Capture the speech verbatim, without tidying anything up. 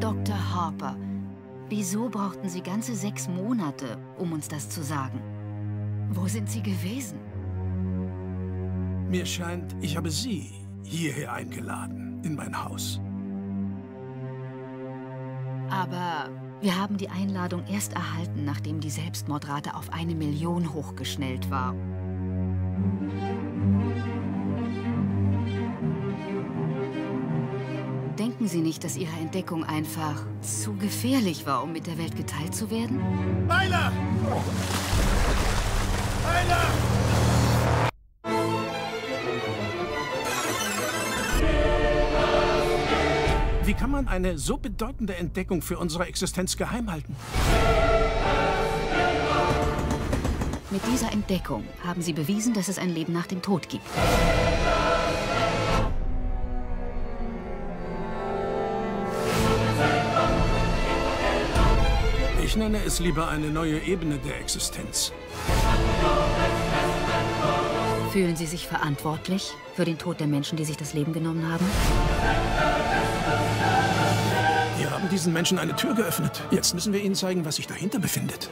Doktor Harper, wieso brauchten Sie ganze sechs Monate, um uns das zu sagen? Wo sind Sie gewesen? Mir scheint, ich habe Sie hierher eingeladen, in mein Haus. Aber wir haben die Einladung erst erhalten, nachdem die Selbstmordrate auf eine Million hochgeschnellt war. Denken Sie nicht, dass Ihre Entdeckung einfach zu gefährlich war, um mit der Welt geteilt zu werden? Leila! Leila! Wie kann man eine so bedeutende Entdeckung für unsere Existenz geheim halten? Mit dieser Entdeckung haben Sie bewiesen, dass es ein Leben nach dem Tod gibt. Ich nenne es lieber eine neue Ebene der Existenz. Fühlen Sie sich verantwortlich für den Tod der Menschen, die sich das Leben genommen haben? Wir haben diesen Menschen eine Tür geöffnet. Jetzt müssen wir ihnen zeigen, was sich dahinter befindet.